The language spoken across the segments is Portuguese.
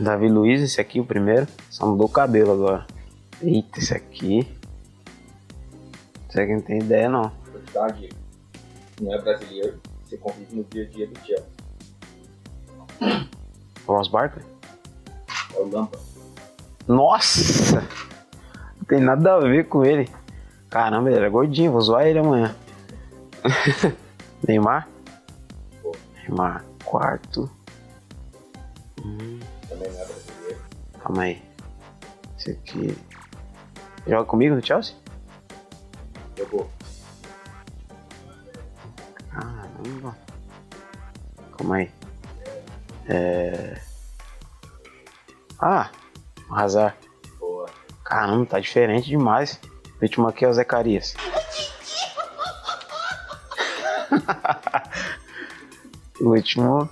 Davi Luiz, esse aqui, o primeiro. Só mudou o cabelo agora. Eita, esse aqui. Esse aqui não tem ideia, não. Vou te dar uma dica. Não é brasileiro, você convive no dia a dia do Chelsea. Ross Barker? É o Lampa. Nossa! Não tem nada a ver com ele. Caramba, ele era gordinho, vou zoar ele amanhã. Neymar? Pô. Neymar, quarto. Também não é brasileiro. Calma aí. Esse aqui. Joga comigo no Chelsea? Jogou. Caramba. Calma aí. Ah, um azar. Boa. Caramba, tá diferente demais. O último aqui é o Zé Carias. O último.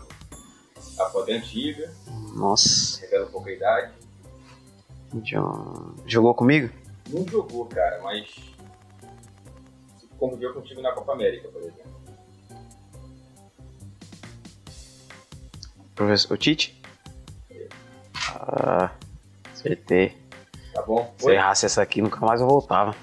A foto antiga. Nossa. Revela pouca idade. Jogou comigo? Não jogou, cara, mas conviveu contigo na Copa América, por exemplo. Professor Tite? Ah, acertei. Tá bom? Se eu errasse essa aqui, nunca mais eu voltava.